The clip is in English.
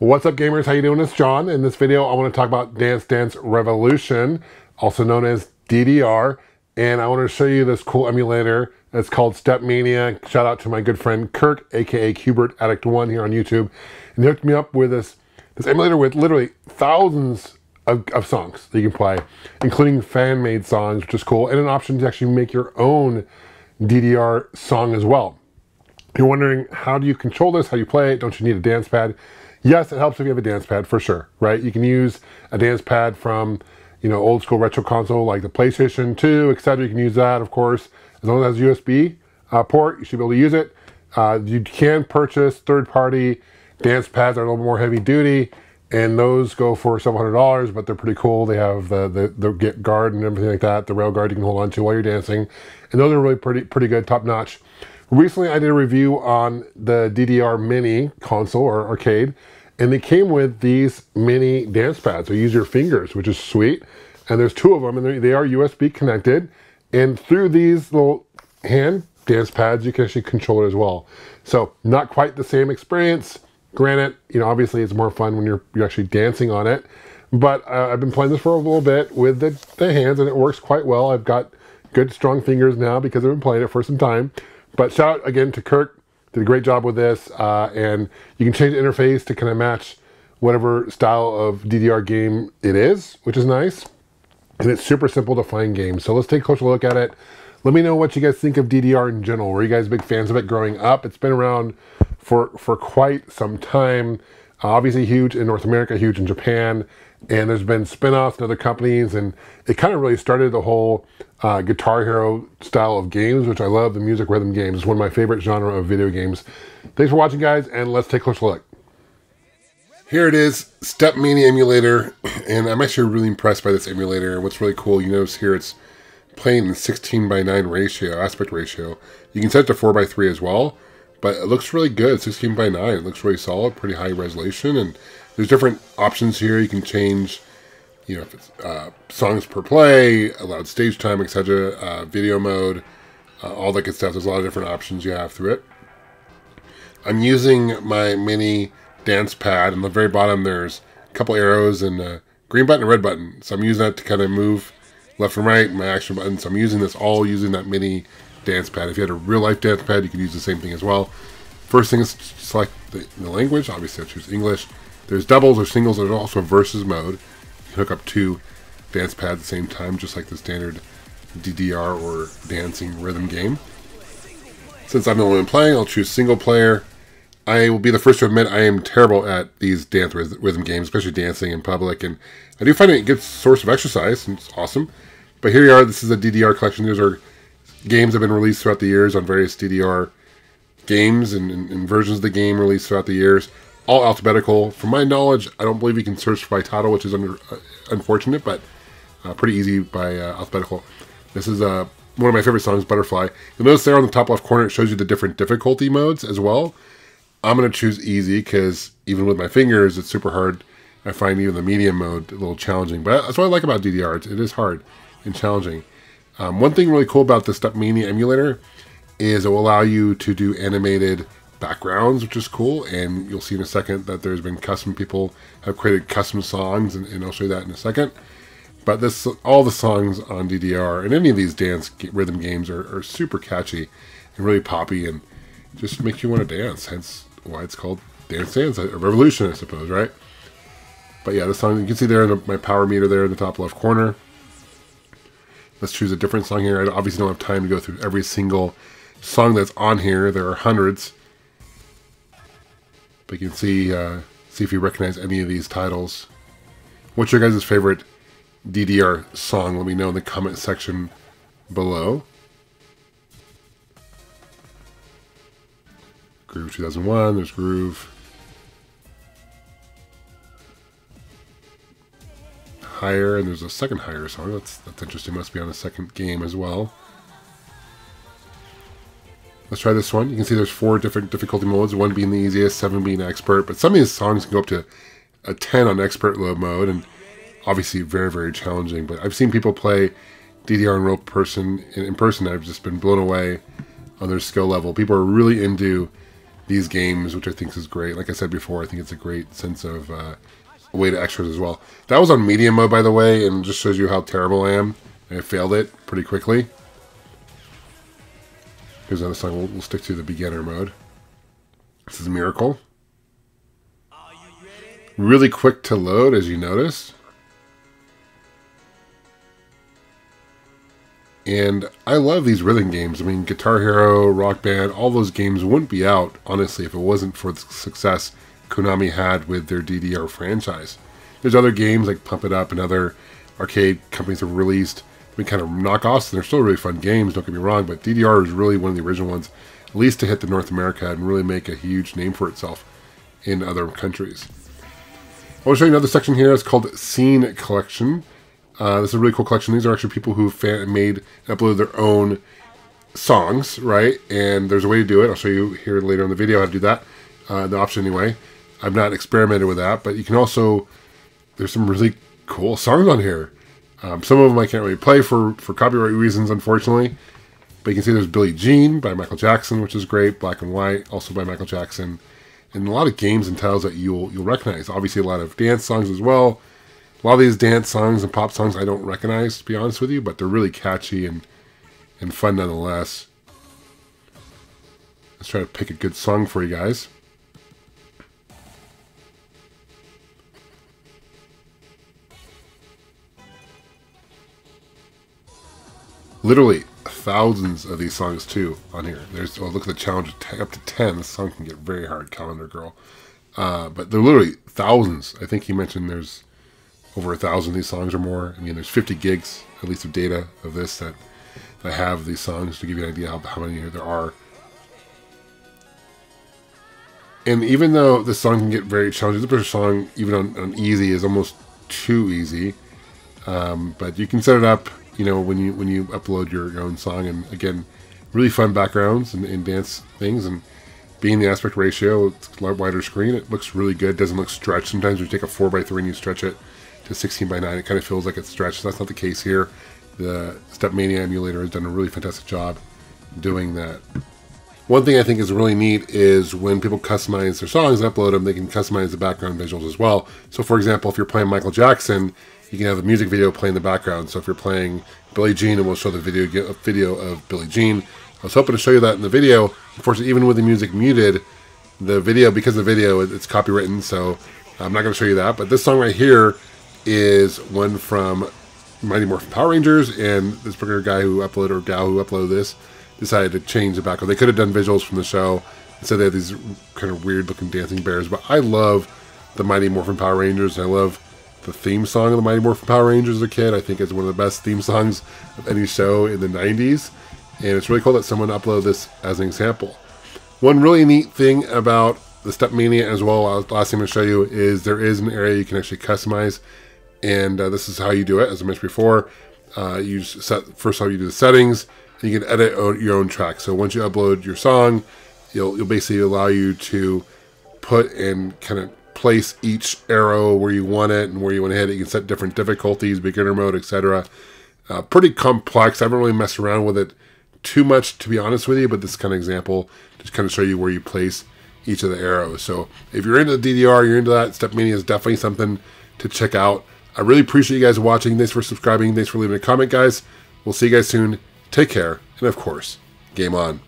What's up, gamers? How you doing? It's John. In this video, I want to talk about Dance Dance Revolution, also known as DDR, and I want to show you this cool emulator. It's called Stepmania. Shout out to my good friend Kirk, aka QbertAddict1 here on YouTube, and he hooked me up with this emulator with literally thousands of songs that you can play, including fan-made songs, which is cool, and an option to actually make your own DDR song as well. You're wondering, how do you control this? How do you play it? Don't you need a dance pad? Yes, it helps if you have a dance pad, for sure, right? You can use a dance pad from, you know, old school retro console like the PlayStation 2, etc. You can use that, of course. As long as it has a USB port, you should be able to use it. You can purchase third-party dance pads that are a little more heavy-duty, and those go for several $100, but they're pretty cool. They have the guard and everything like that, the rail guard you can hold on to while you're dancing, and those are really pretty good, top-notch. Recently, I did a review on the DDR Mini console or arcade, and they came with these mini dance pads. So you use your fingers, which is sweet. And there's two of them, and they are USB connected. And through these little hand dance pads, you can actually control it as well. So not quite the same experience. Granted, you know, obviously it's more fun when you're actually dancing on it. But I've been playing this for a little bit with the hands, and it works quite well. I've got good, strong fingers now because I've been playing it for some time. But shout out again to Kirk, did a great job with this, and you can change the interface to kind of match whatever style of DDR game it is, which is nice. And it's super simple to find games. So let's take a closer look at it. Let me know what you guys think of DDR in general. Were you guys big fans of it growing up? It's been around for quite some time. Obviously huge in North America, huge in Japan, and there's been spin-offs and other companies, and it kind of really started the whole Guitar Hero style of games, which I love. The music rhythm games is one of my favorite genre of video games. Thanks for watching, guys, and let's take a closer look. Here it is, Stepmania emulator, and I'm actually really impressed by this emulator. What's really cool, you notice here it's playing in 16:9 ratio, aspect ratio. You can set it to 4:3 as well, but it looks really good, 16:9. It looks really solid, pretty high resolution, and there's different options here. You can change, you know, if it's songs per play, allowed stage time, etc., video mode, all that good stuff. There's a lot of different options you have through it. I'm using my mini dance pad. On the very bottom, there's a couple arrows and a green button and a red button. So I'm using that to kind of move left and right, my action button. So I'm using this all using that mini dance pad. If you had a real life dance pad, you could use the same thing as well. First thing is select the language. Obviously, I choose English. There's doubles or singles. There's also versus mode. You can hook up two dance pads at the same time, just like the standard DDR or dancing rhythm game. Since I'm the only one playing, I'll choose single player. I will be the first to admit I am terrible at these dance rhythm games, especially dancing in public. And I do find it a good source of exercise, and it's awesome. But here you are. This is a DDR collection. These are games that have been released throughout the years on various DDR games and versions of the game released throughout the years. All alphabetical. From my knowledge, I don't believe you can search by title, which is unfortunate, but pretty easy by alphabetical. This is one of my favorite songs, Butterfly. You'll notice there on the top left corner, it shows you the different difficulty modes as well. I'm going to choose easy because even with my fingers, it's super hard. I find even the medium mode a little challenging, but that's what I like about DDR. It is hard and challenging. One thing really cool about the Stepmania emulator is it will allow you to do animated backgrounds, which is cool, and you'll see in a second that there's been custom people have created custom songs, and I'll show you that in a second. But this, all the songs on DDR and any of these dance rhythm games are super catchy and really poppy and just make you want to dance, hence why it's called Dance Dance Revolution, I suppose, right? But yeah, the song, you can see there in my power meter there in the top left corner. Let's choose a different song here. I obviously don't have time to go through every single song that's on here. There are hundreds. But you can see if you recognize any of these titles. What's your guys' favorite DDR song? Let me know in the comment section below. Groove 2001, there's Groove. Higher, and there's a second Higher song. That's interesting, must be on the second game as well. Let's try this one. You can see there's four different difficulty modes, one being the easiest, seven being expert, but some of these songs can go up to a 10 on expert low mode, and obviously very, very challenging. But I've seen people play DDR in real person, and I've just been blown away on their skill level. People are really into these games, which I think is great. Like I said before, I think it's a great sense of way to extras as well. That was on medium mode, by the way, and just shows you how terrible I am. I failed it pretty quickly. Here's another song. We'll stick to the beginner mode. This is a Miracle. Really quick to load, as you notice. And I love these rhythm games. I mean, Guitar Hero, Rock Band, all those games wouldn't be out, honestly, if it wasn't for the success Konami had with their DDR franchise. There's other games like Pump It Up and other arcade companies have released, I mean, kind of knockoffs, and they're still really fun games, don't get me wrong, but DDR is really one of the original ones, at least to hit the North America and really make a huge name for itself in other countries. I want to show you another section here. It's called Scene Collection. This is a really cool collection. These are actually people who made and uploaded their own songs, right? And there's a way to do it. I'll show you here later in the video how to do that. The option anyway. I've not experimented with that, but you can also, there's some really cool songs on here. Some of them I can't really play for copyright reasons, unfortunately. But you can see there's Billie Jean by Michael Jackson, which is great. Black and White, also by Michael Jackson. And a lot of games and titles that you'll recognize. Obviously a lot of dance songs as well. A lot of these dance songs and pop songs I don't recognize, to be honest with you, but they're really catchy and fun nonetheless. Let's try to pick a good song for you guys. Literally thousands of these songs too on here. There's, oh, look at the challenge, up to 10. This song can get very hard, Calendar Girl. But they're literally thousands. I think he mentioned there's over 1,000 of these songs or more. I mean, there's 50 gigs, at least, of data of this that have these songs to give you an idea how many there are. And even though this song can get very challenging, this particular song, even on easy, is almost too easy. But you can set it up, you know, when you upload your own song. And again, really fun backgrounds and dance things. And being the aspect ratio, it's a lot wider screen. It looks really good. Doesn't look stretched. Sometimes you take a 4x3 and you stretch it to 16x9, it kind of feels like it's stretched. That's not the case here. The Stepmania emulator has done a really fantastic job doing that. One thing I think is really neat is when people customize their songs and upload them, they can customize the background visuals as well. So for example, if you're playing Michael Jackson, you can have the music video play in the background. So if you're playing Billie Jean, and we'll show the video of Billie Jean. I was hoping to show you that in the video. Unfortunately, even with the music muted, the video, because the video, it's copywritten, so I'm not gonna show you that. But this song right here is one from Mighty Morphin Power Rangers, and this particular guy who uploaded, or gal who uploaded this, decided to change the background. They could have done visuals from the show, and so they had these kind of weird looking dancing bears, but I love the Mighty Morphin Power Rangers. I love the theme song of the Mighty Morphin Power Rangers as a kid. I think it's one of the best theme songs of any show in the 90s, and it's really cool that someone uploaded this as an example. One really neat thing about the Stepmania as well, last thing I'm going to show you, is there is an area you can actually customize. And this is how you do it, as I mentioned before. You set, first off, you do the settings, and you can edit your own track. So once you upload your song, you'll basically allow you to put and kind of place each arrow where you want it and where you want to hit it. You can set different difficulties, beginner mode, etc. Pretty complex. I haven't really messed around with it too much, to be honest with you, but this kind of example just kind of show you where you place each of the arrows. So if you're into the DDR, you're into that, Stepmania is definitely something to check out. I really appreciate you guys watching. Thanks for subscribing. Thanks for leaving a comment, guys. We'll see you guys soon. Take care. And of course, game on.